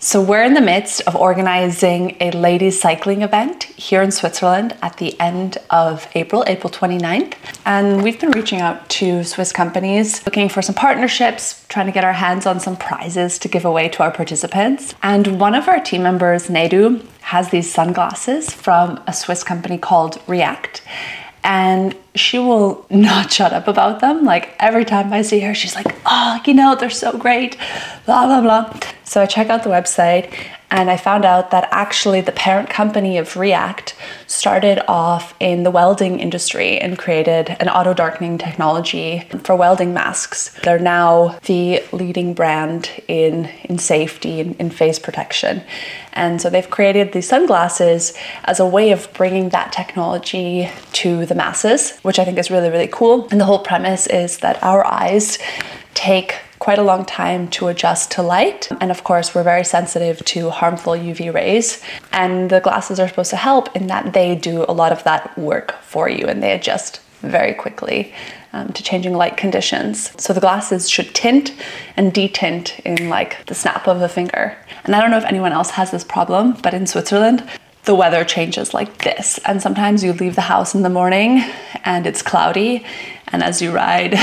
So we're in the midst of organizing a ladies cycling event here in Switzerland at the end of April 29th. And we've been reaching out to Swiss companies, looking for some partnerships, trying to get our hands on some prizes to give away to our participants. And one of our team members, Nedu, has these sunglasses from a Swiss company called React. And she will not shut up about them. Like every time I see her, she's like, oh, you know, they're so great, blah, blah, blah. So I check out the website and I found out that actually the parent company of React started off in the welding industry and created an auto-darkening technology for welding masks. They're now the leading brand in safety and in face protection. And so they've created these sunglasses as a way of bringing that technology to the masses, which I think is really, really cool. And the whole premise is that our eyes take quite a long time to adjust to light. And of course, we're very sensitive to harmful UV rays. And the glasses are supposed to help in that they do a lot of that work for you and they adjust very quickly to changing light conditions. So the glasses should tint and detint in like the snap of a finger. And I don't know if anyone else has this problem, but in Switzerland, the weather changes like this. And sometimes you leave the house in the morning and it's cloudy. And as you ride,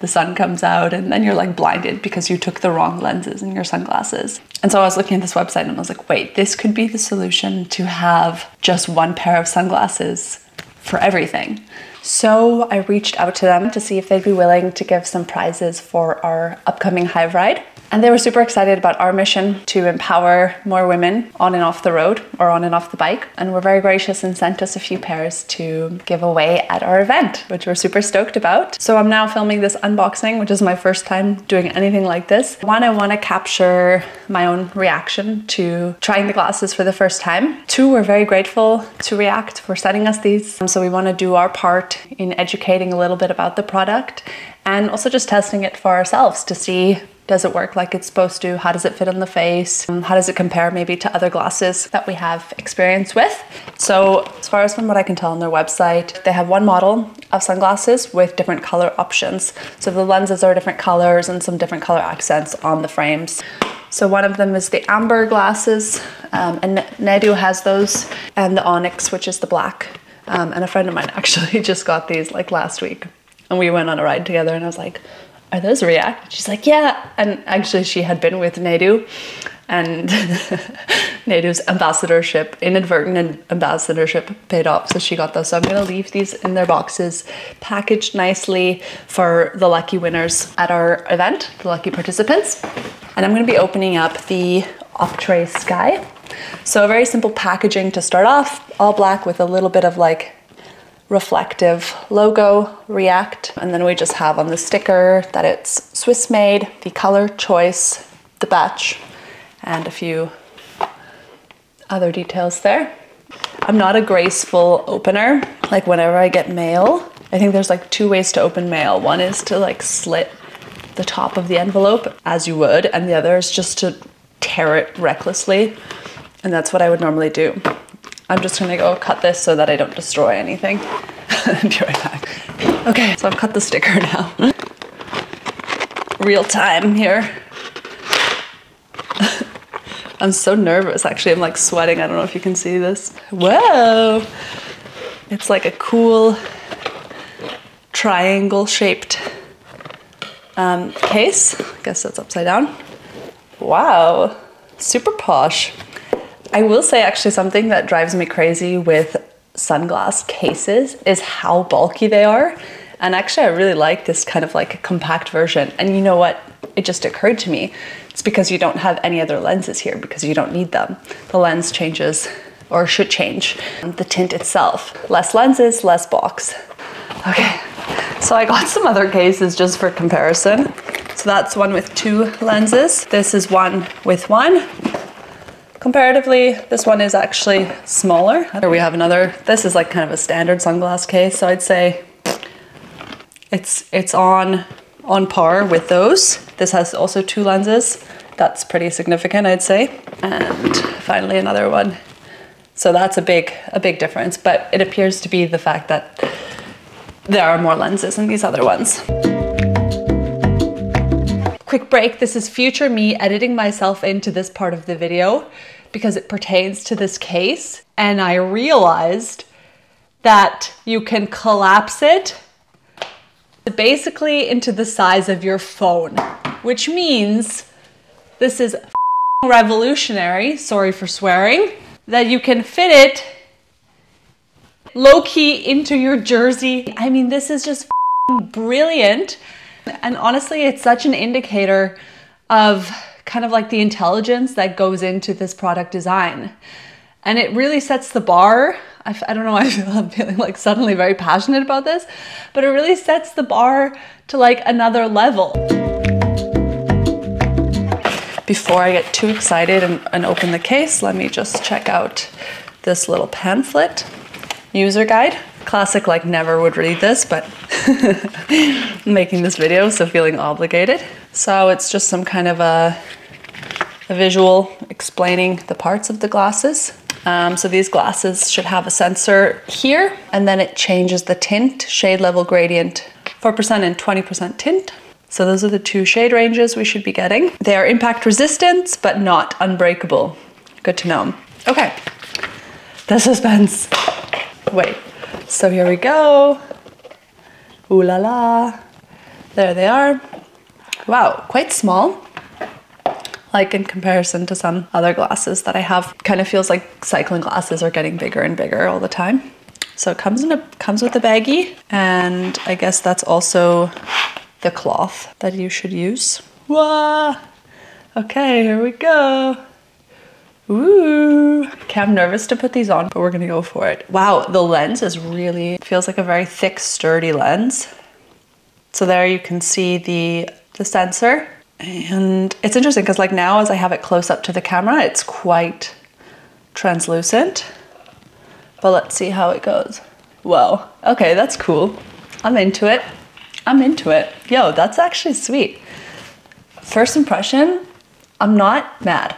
the sun comes out and then you're like blinded because you took the wrong lenses in your sunglasses. And so I was looking at this website and I was like, wait, this could be the solution to have just one pair of sunglasses for everything. So I reached out to them to see if they'd be willing to give some prizes for our upcoming Hive Ride. And they were super excited about our mission to empower more women on and off the road or on and off the bike. And were very gracious and sent us a few pairs to give away at our event, which we're super stoked about. So I'm now filming this unboxing, which is my first time doing anything like this. One, I want to capture my own reaction to trying the glasses for the first time. Two, we're very grateful to React for sending us these. So we want to do our part in educating a little bit about the product and also just testing it for ourselves to see, does it work like it's supposed to? How does it fit on the face? How does it compare maybe to other glasses that we have experience with? So as far as from what I can tell on their website, they have one model of sunglasses with different color options. So the lenses are different colors and some different color accents on the frames. So one of them is the amber glasses and Nedu has those, and the onyx, which is the black. And a friend of mine actually just got these like last week and we went on a ride together and I was like, are those React? She's like, yeah. And actually she had been with Nedu and Nedu's ambassadorship, inadvertent ambassadorship paid off. So she got those. So I'm going to leave these in their boxes packaged nicely for the lucky winners at our event, the lucky participants. And I'm going to be opening up the Optray Sky. So a very simple packaging to start off, all black with a little bit of like reflective logo, React. And then we just have on the sticker that it's Swiss made, the color choice, the batch, and a few other details there. I'm not a graceful opener. Like whenever I get mail, I think there's like two ways to open mail. One is to like slit the top of the envelope as you would, and the other is just to tear it recklessly. And that's what I would normally do. I'm just gonna go cut this so that I don't destroy anything. I'll be right back. Okay, so I've cut the sticker now. Real time here. I'm so nervous, actually. I'm like sweating. I don't know if you can see this. Whoa! It's like a cool triangle-shaped case. I guess that's upside down. Wow, super posh. I will say actually something that drives me crazy with sunglass cases is how bulky they are. And actually I really like this kind of like a compact version. And you know what? It just occurred to me. It's because you don't have any other lenses here because you don't need them. The lens changes or should change the tint itself. Less lenses, less box. Okay, so I got some other cases just for comparison. So that's one with two lenses. This is one with one. Comparatively, this one is actually smaller. Here we have another. This is like kind of a standard sunglass case, so I'd say it's on par with those. This has also two lenses. That's pretty significant, I'd say. And finally another one. So that's a big difference, but it appears to be the fact that there are more lenses in these other ones. Quick break, this is future me editing myself into this part of the video because it pertains to this case. And I realized that you can collapse it basically into the size of your phone, which means this is revolutionary, sorry for swearing, that you can fit it low-key into your jersey. I mean, this is just brilliant. And honestly, it's such an indicator of kind of like the intelligence that goes into this product design. And it really sets the bar. I don't know, I'm feeling like suddenly very passionate about this, but it really sets the bar to like another level. Before I get too excited and open the case, let me just check out this little pamphlet, user guide. Classic, like never would read this, but I'm making this video, so feeling obligated. So it's just some kind of a visual explaining the parts of the glasses. So these glasses should have a sensor here, and then it changes the tint, shade level gradient, 4% and 20% tint. So those are the two shade ranges we should be getting. They are impact resistant, but not unbreakable. Good to know. Okay, the suspense. Wait, so here we go. Ooh la la. There they are. Wow, quite small. Like in comparison to some other glasses that I have. Kind of feels like cycling glasses are getting bigger and bigger all the time. So it comes with a baggie, and I guess that's also the cloth that you should use. Whoa! Okay, here we go. Ooh! Okay, I'm nervous to put these on, but we're gonna go for it. Wow, the lens is really, feels like a very thick, sturdy lens. So there you can see the sensor. And it's interesting because like now as I have it close up to the camera, it's quite translucent, but let's see how it goes. Whoa, okay, that's cool. I'm into it, I'm into it. Yo, that's actually sweet. First impression, I'm not mad.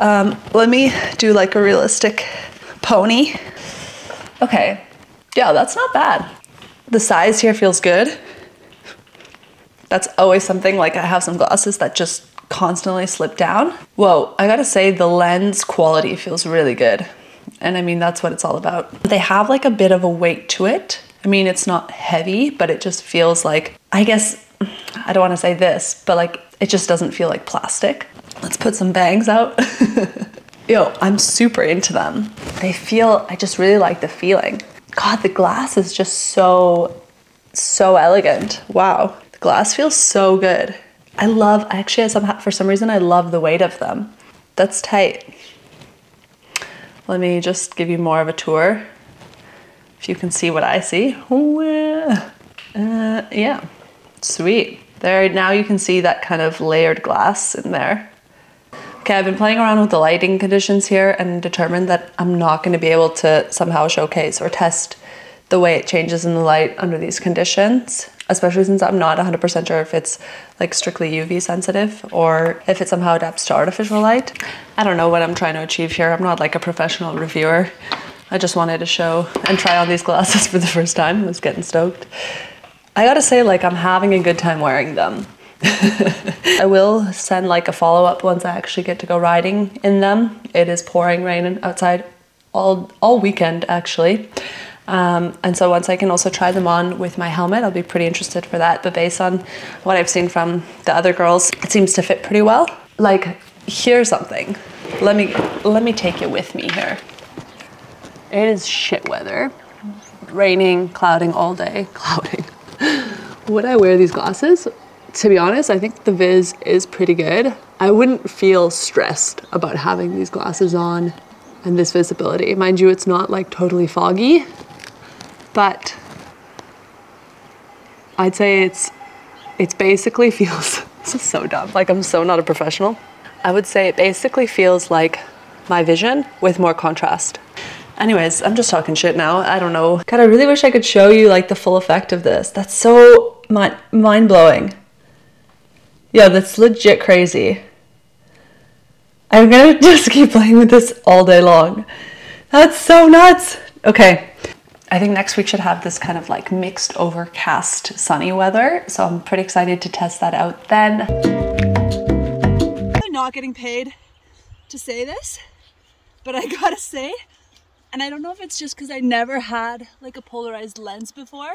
Let me do like a realistic pony. Okay, yeah, that's not bad. The size here feels good. That's always something, like I have some glasses that just constantly slip down. Whoa, I gotta say the lens quality feels really good. And I mean, that's what it's all about. They have like a bit of a weight to it. I mean, it's not heavy, but it just feels like, I guess, I don't wanna say this, but like, it just doesn't feel like plastic. Let's put some bangs out. Yo, I'm super into them. They feel, I just really like the feeling. God, the glass is just so elegant, wow. Glass feels so good. I love, actually for some reason, I love the weight of them. That's tight. Let me just give you more of a tour. If you can see what I see. Yeah, sweet. There, now you can see that kind of layered glass in there. Okay, I've been playing around with the lighting conditions here and determined that I'm not gonna be able to somehow showcase or test the way it changes in the light under these conditions. Especially since I'm not 100% sure if it's like strictly UV sensitive or if it somehow adapts to artificial light. I don't know what I'm trying to achieve here. I'm not like a professional reviewer. I just wanted to show and try on these glasses for the first time. I was getting stoked. I gotta say, like, I'm having a good time wearing them. I will send like a follow-up once I actually get to go riding in them. It is pouring rain outside all weekend actually. And so once I can also try them on with my helmet, I'll be pretty interested for that. But based on what I've seen from the other girls, it seems to fit pretty well. Like, here's something. Let me take you with me here. It is shit weather. Raining, clouding all day, clouding. Would I wear these glasses? To be honest, I think the viz is pretty good. I wouldn't feel stressed about having these glasses on and this visibility. Mind you, it's not like totally foggy. But I'd say it basically feels, this is so dumb, like I'm so not a professional. I would say it basically feels like my vision with more contrast. Anyways, I'm just talking shit now, I don't know. God, I really wish I could show you like the full effect of this. That's so mind-blowing. Yo, that's legit crazy. I'm gonna just keep playing with this all day long. That's so nuts. Okay. I think next week should have this kind of like mixed overcast sunny weather. So I'm pretty excited to test that out then. I'm not getting paid to say this, but I gotta say, and I don't know if it's just because I never had like a polarized lens before,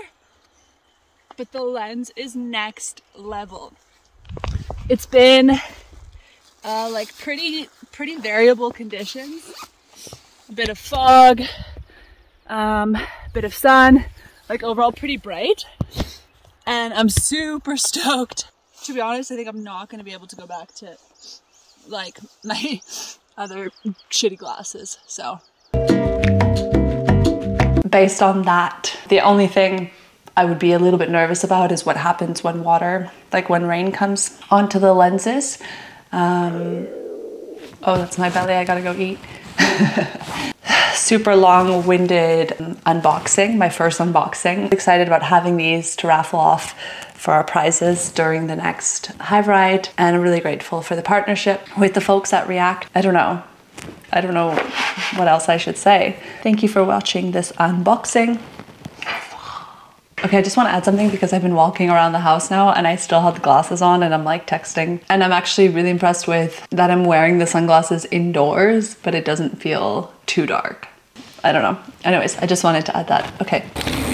but the lens is next level. It's been like pretty variable conditions. A bit of fog, a bit of sun, like overall pretty bright. And I'm super stoked. To be honest, I think I'm not going to be able to go back to like my other shitty glasses, so. Based on that, the only thing I would be a little bit nervous about is what happens when water, like when rain comes onto the lenses. Oh, that's my belly, I gotta go eat. Super long-winded unboxing, my first unboxing. Excited about having these to raffle off for our prizes during the next Hive Ride, and I'm really grateful for the partnership with the folks at React. I don't know what else I should say. Thank you for watching this unboxing. Okay, I just want to add something because I've been walking around the house now and I still have the glasses on and I'm like texting. And I'm actually really impressed with that I'm wearing the sunglasses indoors, but it doesn't feel too dark. I don't know. Anyways, I just wanted to add that. Okay.